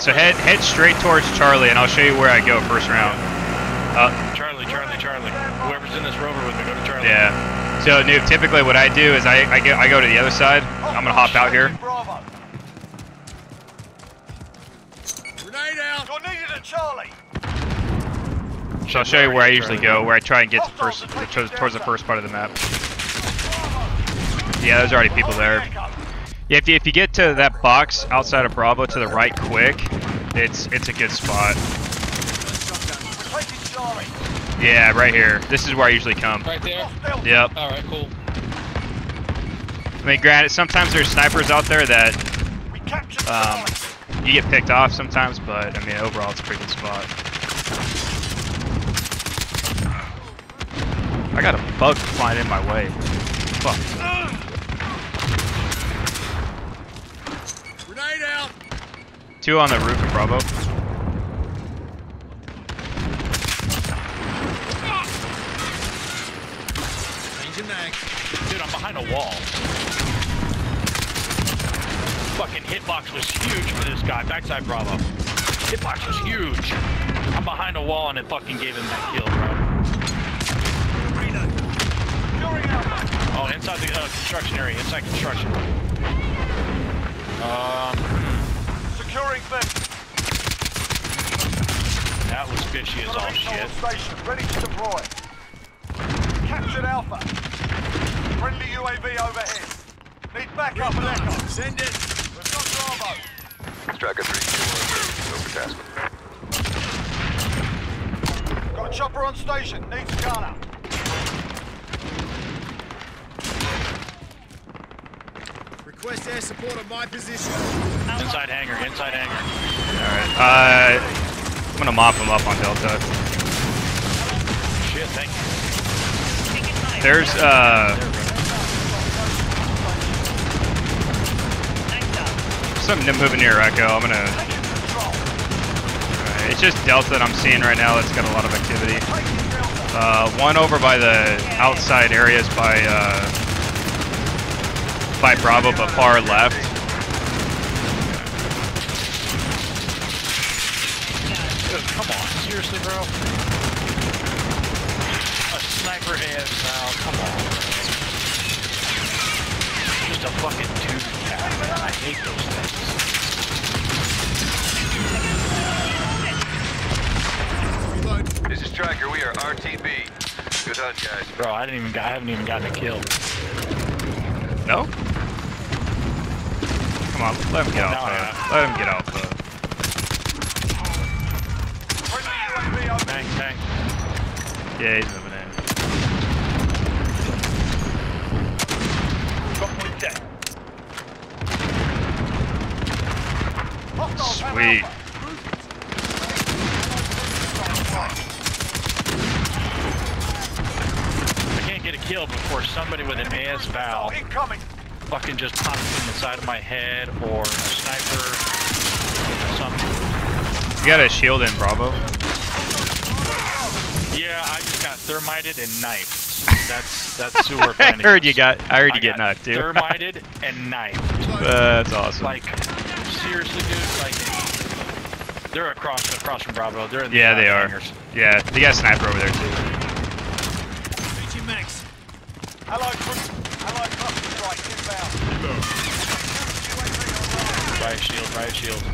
so head straight towards Charlie, and I'll show you where I go first round. Charlie. Whoever's in this rover with me, go to Charlie. Yeah. So, Noob, typically what I do is I go to the other side. I'm gonna hop out here. Bravo. Grenade out. You're needed at Charlie. So I'll show you where I usually go, where I try and get to first, towards the first part of the map. Yeah, there's already people there. Yeah, if you get to that box outside of Bravo to the right quick, it's a good spot. Yeah, right here. This is where I usually come. Right there? Yep. Alright, cool. I mean, granted, sometimes there's snipers out there that you get picked off sometimes, but I mean, overall it's a pretty good spot. I got a bug flying in my way. Fuck. Grenade out! Two on the roof of Bravo. Dude, I'm behind a wall. Fucking hitbox was huge for this guy. Backside Bravo. Hitbox was huge. I'm behind a wall and it fucking gave him that kill, bro. Oh, inside the construction area. Inside construction. Securing fence. That was fishy as all shit. Station ready to deploy. Captured Alpha. Friendly UAV overhead. Need backup and echo. Send it. We've got Bravo. Striker 3-2-1. Got a chopper on station. Needs gunner. Request air support on my position. Inside hangar, inside hangar. Alright, I'm gonna mop him up on Delta. Shit, thank you. There's, something to move in near Echo. I'm gonna... Alright, it's just Delta that I'm seeing right now that's got a lot of activity. One over by the outside areas by Bravo, but far left. Dude, come on, seriously, bro? A sniper ass now, come on. Just a fucking dude cat, man. I hate those things. This is Tracker, we are RTB. Good hunt, guys. Bro, I haven't even gotten a kill. No? Come on, let him get Alpha. Let him get Alpha. Tank, tank. Yeah, he's moving in. Sweet. I can't get a kill before somebody with an AS valve fucking just popped in the side of my head, or a sniper, or something. You got a shield in Bravo? Yeah, I just got thermited and knifed. That's who we're planning. I heard you get knifed too. Thermited and knifed. That's awesome. Like, seriously, dude, like, they're across from Bravo. They're in the yeah, they are. Hangers. Yeah, they got a sniper over there too. Max. Hello, right shield, right shield.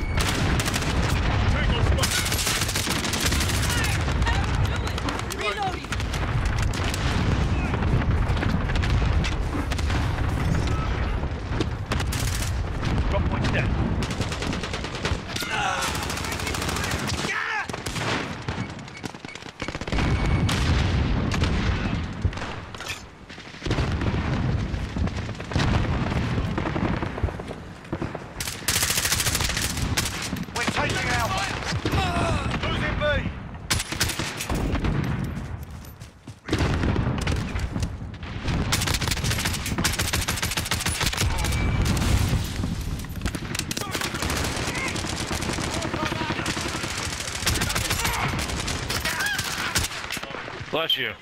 Bless you.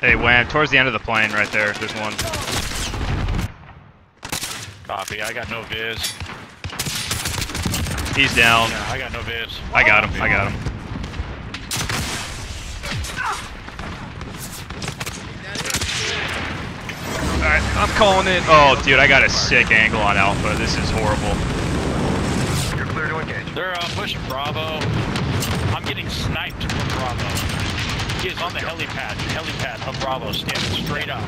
Hey, Wham, towards the end of the plane right there, there's one. Copy, I got no viz. He's down. Yeah, I got no vids. I got him. I got him. Alright, I'm calling it. Oh, dude, I got a sick angle on Alpha. This is horrible. You're clear to engage. They're pushing Bravo. I'm getting sniped from Bravo. He is on the helipad. Helipad of Bravo, standing straight up.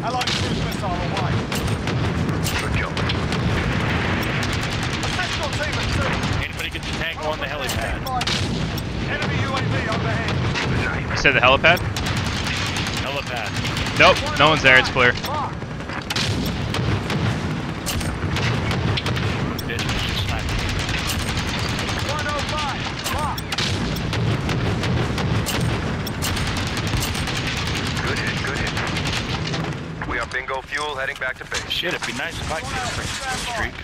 I like cruise missile away. Good kill. Essential team is through. Anybody get the tank on the helipad? Enemy UAV overhead. You said the helipad? Helipad. Nope, no one's there, it's clear. Bingo fuel heading back to base. Shit, it'd be nice if I could streak.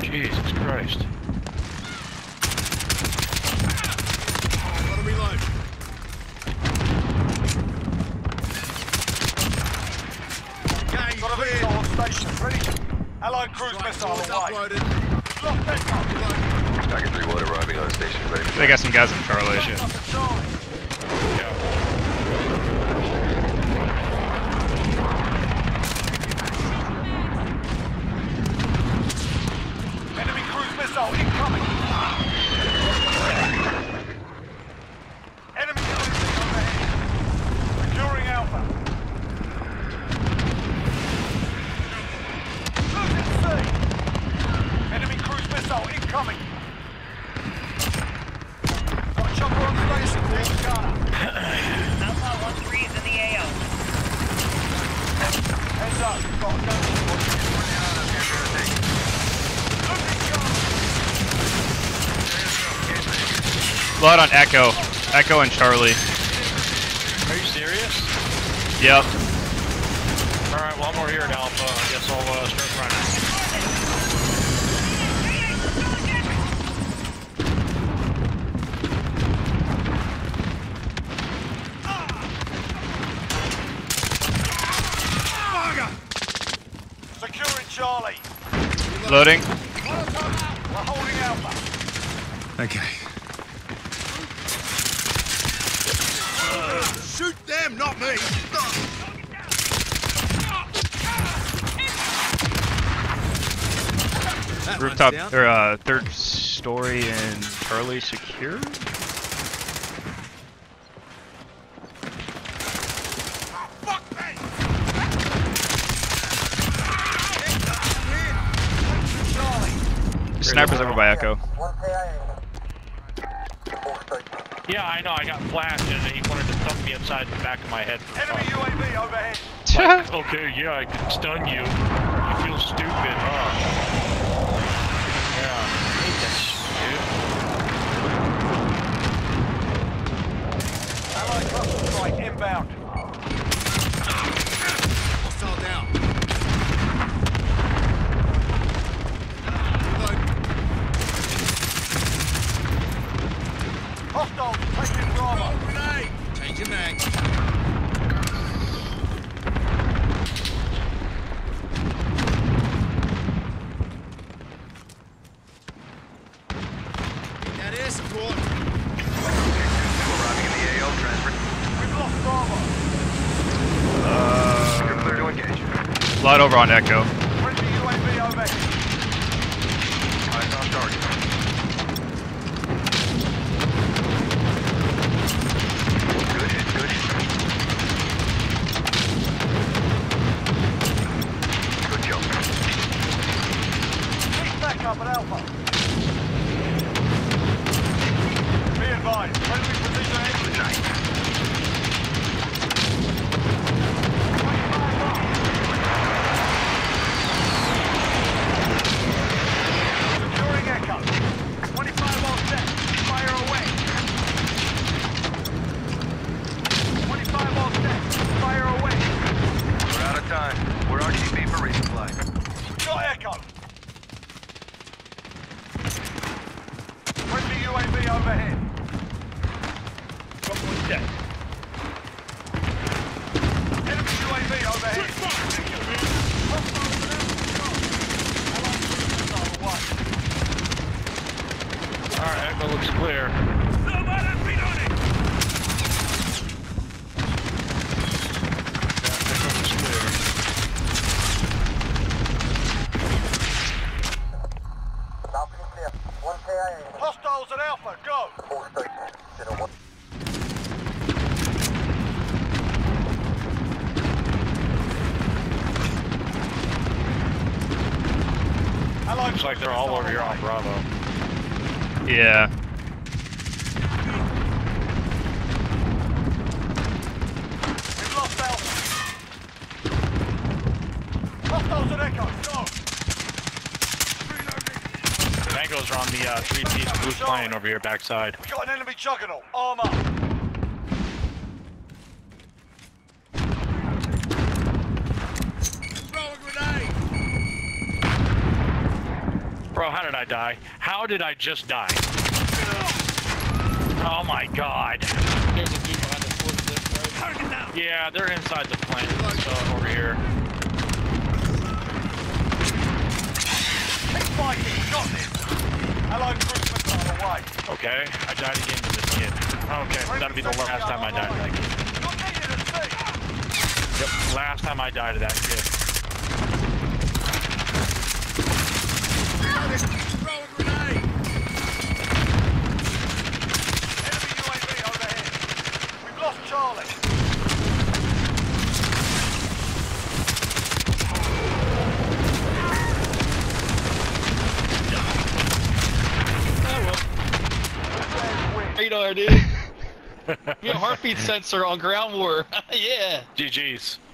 Jesus Christ. Got a missile on station. Ready? Allied cruise missile uploaded. Lock that up. Package 3 water arriving on station ready. They got some guys in Charlie. Yeah. Enemy cruise missile incoming. Enemy cruise missile overhead. Securing Alpha. Losing C. Enemy cruise missile incoming. Blood on Echo. Echo and Charlie. Are you serious? Yep. Alright, well I'm over here at Alpha. I guess I'll start running. Securing Charlie. Loading. We're holding Alpha. Okay. Shoot them, not me! Stop. Rooftop, or third story in Charlie secure? Charlie. Sniper's over by Echo. Yeah, I know, I got flashed and he wanted to thump me upside the back of my head. Enemy UAV overhead! Like, okay, yeah, I can stun you. You feel stupid, huh? Yeah, I hate that shit. Allied cluster strike inbound. Hostile down. Hostile, taking Bravo. Taking mag. That is support. Arriving in the AO transfer. We've lost Bravo. You're clear to engage. Light over on Echo. Bring the UAV over. Eyes on target. check. Enemy UAV overhead. Alright, that looks clear. Somebody beat on it! That looks clear. Falcon clear. One KIA. Hostiles at Alpha, go! 4-3, looks like they're all over here on Bravo. Yeah. We've lost Alpha. Hostiles at Echo, go! Tangos are on the three-piece blue plane over here backside. We got an enemy juggernaut, arm up. Bro, how did I die? How did I just die? Oh my god. There's a dude behind the forklift, bro. Yeah, they're inside the plane. So over here. Keep fighting, got this. Allied troops are away. Okay, I died again to this kid. Okay, that'll be the last time I died to that kid. Yep, last time I died to that kid. Dude. We have a heartbeat sensor on ground war. Yeah. GG's.